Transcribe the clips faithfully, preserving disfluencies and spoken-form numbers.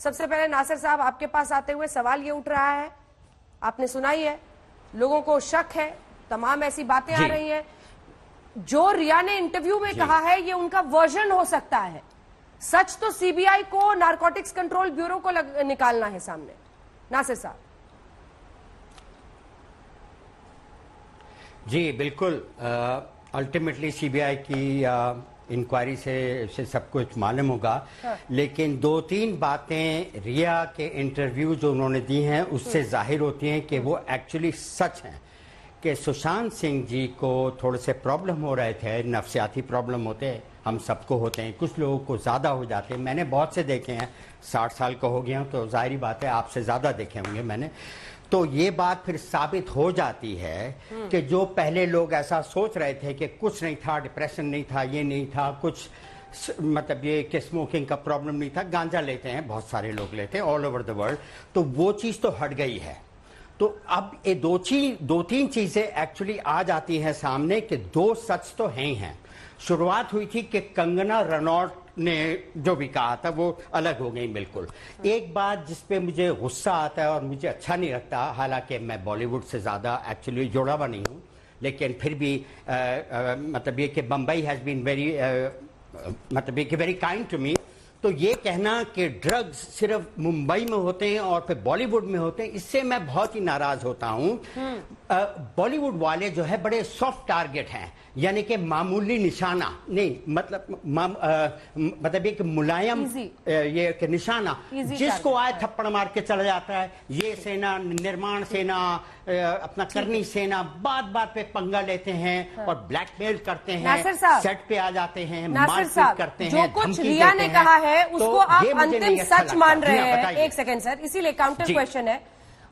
सबसे पहले नासिर साहब आपके पास आते हुए सवाल ये उठ रहा है, आपने सुनाई है, लोगों को शक है, तमाम ऐसी बातें आ रही हैं, जो रिया ने इंटरव्यू में कहा है ये उनका वर्जन हो सकता है, सच तो सीबीआई को, नारकोटिक्स कंट्रोल ब्यूरो को लग, निकालना है सामने। नासिर साहब। जी बिल्कुल, अल्टीमेटली सीबीआई की इंक्वायरी से से सब कुछ मालूम होगा, हाँ। लेकिन दो तीन बातें रिया के इंटरव्यू जो उन्होंने दी हैं उससे जाहिर होती हैं कि वो एक्चुअली सच हैं, कि सुशांत सिंह जी को थोड़े से प्रॉब्लम हो रहे थे, नफ्सियाती प्रॉब्लम होते हैं, हम सबको होते हैं, कुछ लोगों को ज़्यादा हो जाते हैं, मैंने बहुत से देखे हैं, साठ साल का हो गया हूँ तो जाहिर बात है आपसे ज़्यादा देखे होंगे मैंने, तो ये बात फिर साबित हो जाती है कि जो पहले लोग ऐसा सोच रहे थे कि कुछ नहीं था, डिप्रेशन नहीं था, ये नहीं था कुछ, मतलब ये कि स्मोकिंग का प्रॉब्लम नहीं था, गांजा लेते हैं बहुत सारे लोग, लेते हैं ऑल ओवर द वर्ल्ड, तो वो चीज़ तो हट गई है। तो अब ये दो चीज दो तीन चीज़ें एक्चुअली आ जाती हैं सामने कि दो सच तो हैं ही हैं। शुरुआत हुई थी कि कंगना रनौट ने जो भी कहा था वो अलग हो गई बिल्कुल। एक बात जिस पे मुझे गुस्सा आता है और मुझे अच्छा नहीं लगता, हालांकि मैं बॉलीवुड से ज़्यादा एक्चुअली जुड़ा हुआ नहीं हूँ, लेकिन फिर भी आ, आ, मतलब ये कि Bombay has been very uh, मतलब ये कि वेरी काइंड टू मी, तो ये कहना कि ड्रग्स सिर्फ मुंबई में होते हैं और फिर बॉलीवुड में होते हैं, इससे मैं बहुत ही नाराज होता हूँ। बॉलीवुड वाले जो है बड़े सॉफ्ट टारगेट हैं, यानी कि मामूली निशाना नहीं, मतलब माम, आ, मतलब एक मुलायम ये कि निशाना, जिसको आए थप्पड़ मार के चला जाता है। ये सेना, निर्माण सेना, अपना करनी सेना, बात बात पे पंगा लेते हैं, हाँ। और ब्लैकमेल करते हैं, सेट पे आ जाते हैं, मारपीट करते हैं, जो कुछ रिया ने कहा है उसको आप अंतिम सच मान रहे हैं। एक सेकेंड सर, इसीलिए काउंटर क्वेश्चन है,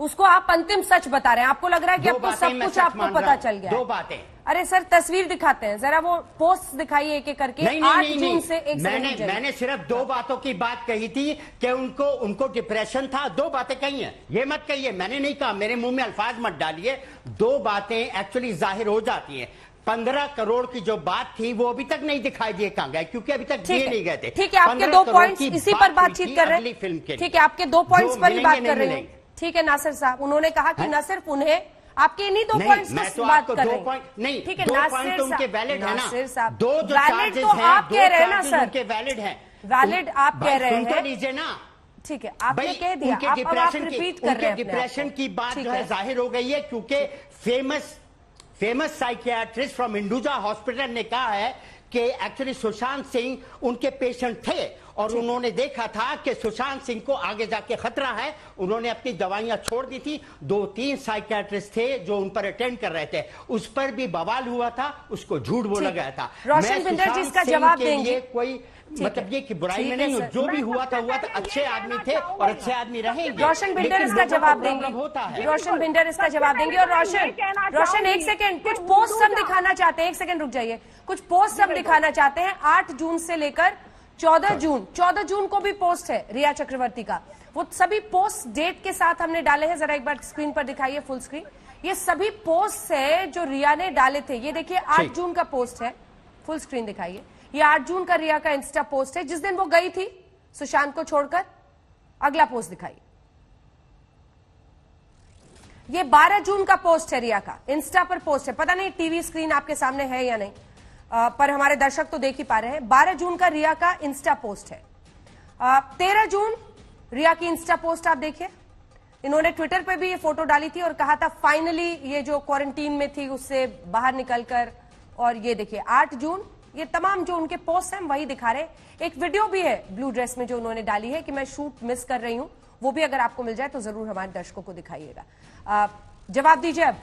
उसको आप अंतिम सच बता रहे हैं, आपको लग रहा है कि आपको सब कुछ आपको पता चल गया। दो बातें। अरे सर तस्वीर दिखाते हैं जरा, वो पोस्ट दिखाइए एक एक करके। आठ जून से एक मैंने मैंने सिर्फ दो बातों की बात कही थी कि उनको उनको डिप्रेशन था, दो बातें कही हैं, ये मत कहिए मैंने नहीं कहा, मेरे मुंह में अल्फाज मत डालिए। दो बातें एक्चुअली जाहिर हो जाती है, पंद्रह करोड़ की जो बात थी वो अभी तक नहीं दिखाई दिए कांग्रेस, क्योंकि अभी तक दिए नहीं गए थे। ठीक है, आपके दो पॉइंट्स इसी पर बातचीत कर रहे हैं फिल्म के, ठीक है आपके दो पॉइंट्स पर ही बात कर रहे हैं। ठीक है नासिर साहब, उन्होंने कहा कि न सिर्फ उन्हें आपके इन्हीं दो पॉइंट्स की तो बात कर रहे हैं, नहीं ठीक है नासिर साहब, वैलिड है ना, साहब दो वैलिड तो आप कह रहे हैं ना सर, वैलिड है, वैलिड आप कह रहे हैं, लीजिए ना, ठीक है आपने कह दिया, आप रिपीट कर रहे हैं। डिप्रेशन की बात जो है जाहिर हो गई है, क्योंकि famous famous psychiatrist from Hinduja hospital ने कहा है कि एक्चुअली सुशांत सिंह उनके पेशेंट थे और उन्होंने देखा था कि सुशांत सिंह को आगे जाके खतरा है, उन्होंने अपनी दवाइयां छोड़ दी थी। दो तीन साइकियाट्रिस्ट थे जो उन पर अटेंड कर रहे थे, उस पर भी बवाल हुआ था, उसको झूठ बोला गया था। रोशन भिंडर जी इसका जवाब देंगे, कोई मतलब ये कि बुराई में नहीं हो, जो भी हुआ था हुआ था, अच्छे आदमी थे और अच्छे आदमी रहेंगे। रोशन भिंडर इसका जवाब देंगे, रोशन भिंडर इसका जवाब देंगे। और रोशन रोशन एक सेकेंड, कुछ पोस्ट सब दिखाना चाहते हैं, एक सेकेंड रुक जाइए, कुछ पोस्ट सब दिखाना चाहते हैं। आठ जून से लेकर चौदह जून, चौदह जून को भी पोस्ट है रिया चक्रवर्ती का, वो सभी पोस्ट डेट के साथ हमने डाले हैं, जरा एक बार स्क्रीन पर दिखाइए फुल स्क्रीन, ये सभी पोस्ट है जो रिया ने डाले थे। ये देखिए आठ जून का पोस्ट है, फुल स्क्रीन दिखाइए, ये आठ जून का रिया का इंस्टा पोस्ट है जिस दिन वो गई थी सुशांत को छोड़कर। अगला पोस्ट दिखाइए, ये बारह जून का पोस्ट है रिया का, इंस्टा पर पोस्ट है, पता नहीं टीवी स्क्रीन आपके सामने है या नहीं, आ, पर हमारे दर्शक तो देख ही पा रहे हैं, बारह जून का रिया का इंस्टा पोस्ट है। आ, तेरह जून रिया की इंस्टा पोस्ट आप देखिए, इन्होंने ट्विटर पे भी ये फोटो डाली थी और कहा था फाइनली ये जो क्वारंटीन में थी उससे बाहर निकलकर, और ये देखिए आठ जून, ये तमाम जो उनके पोस्ट हैं वही दिखा रहे हैं। एक वीडियो भी है ब्लू ड्रेस में जो उन्होंने डाली है कि मैं शूट मिस कर रही हूं, वो भी अगर आपको मिल जाए तो जरूर हमारे दर्शकों को दिखाइएगा। जवाब दीजिए अब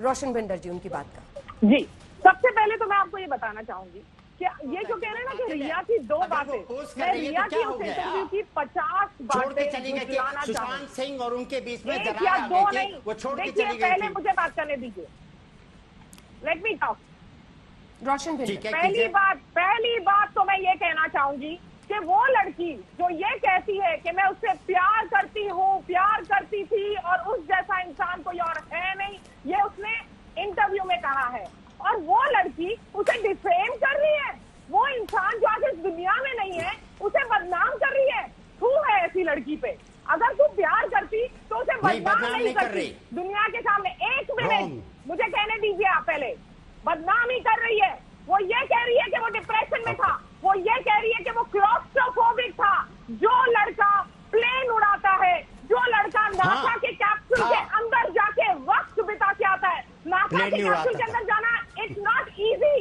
रोशन भिंडर जी उनकी बात का। जी सबसे पहले तो मैं आपको ये बताना चाहूंगी कि ये जो कह रहे हैं ना कि रिया की दो बातें, मैं रिया की उस इंटरव्यू की पचास बातें सुशांत सिंह और उनके बीच में या दो नहीं, देखिए पहले मुझे बात करने दीजिए, let me talk. Roshan Bhinder, पहली बात पहली बात तो मैं ये कहना चाहूंगी कि वो लड़की जो ये कहती है कि मैं उससे प्यार करती हूँ, प्यार करती थी और उस जैसा इंसान कोई और है नहीं, ये उसने इंटरव्यू में कहा है, और वो लड़की उसे डिफेम कर रही है, वो इंसान जो आज इस दुनिया में नहीं है उसे बदनाम कर रही है, थू है ऐसी लड़की पे। मैं बदनाम नहीं कर रही दुनिया के सामने। एक मिनट मुझे कहने दीजिए, आप पहले बदनामी कर रही है। वो ये कह रही है कि वो डिप्रेशन में था, वो ये कह रही है कि वो क्लॉस्ट्रोफोबिक था। जो लड़का प्लेन उड़ाता है, जो लड़का नासा के कैप्सूल के अंदर जाके वक्त बिता के आता है, नासा के कैप्सूल के अंदर जाना इट्स नॉट इजी